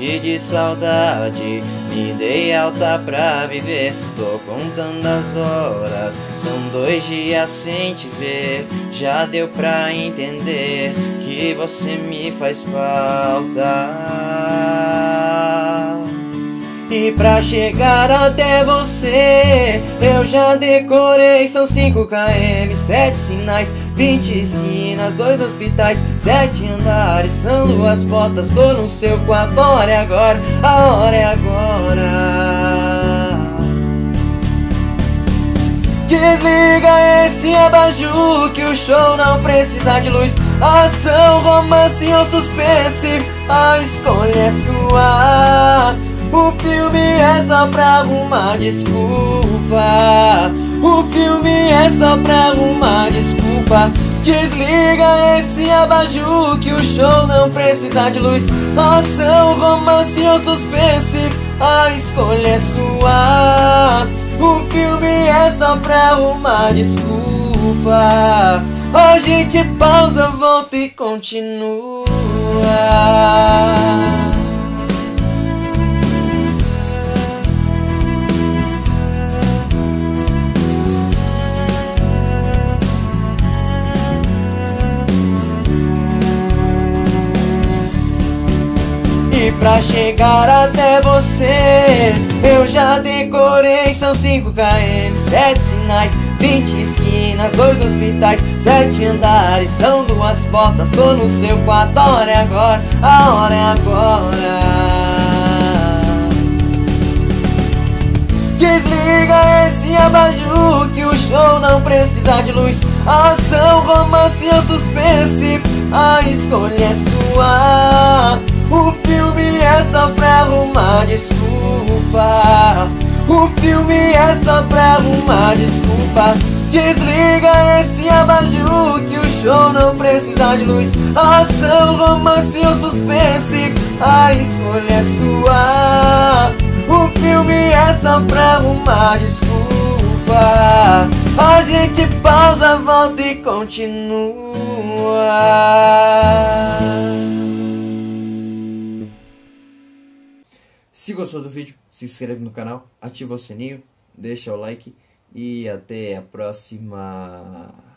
morte de saudade, me dei alta pra viver. Tô contando as horas, são 2 dias sem te ver. Já deu pra entender que você me faz falta. E pra chegar até você eu já decorei. São 5 km, 7 sinais, 20 esquinas, 2 hospitais, 7 andares, são 2 portas. Tô no seu quarto, a hora é agora, a hora é agora. Desliga esse abajur que o show não precisa de luz. Ação, romance ou suspense, a escolha é sua. O filme é só pra arrumar desculpa. O filme é só pra arrumar desculpa. Desliga esse abajur que o show não precisa de luz. Ação, romance ou suspense, a escolha é sua. O filme é só pra arrumar desculpa. A gente pausa, volta e continua. E pra chegar até você eu já decorei. São 5 km, 7 sinais, 20 esquinas, 2 hospitais, 7 andares, são 2 portas. Tô no seu quarto, a hora é agora, a hora é agora. Desliga esse abajur que o show não precisa de luz. Ação, romance ou suspense, a escolha é sua. O filme é só pra arrumar desculpa. O filme é só pra arrumar desculpa. Desliga esse abajur que o show não precisa de luz. Ação, romance ou suspense, a escolha é sua. O filme é só pra arrumar desculpa. A gente pausa, volta e continua. Se gostou do vídeo, se inscreve no canal, ativa o sininho, deixa o like e até a próxima.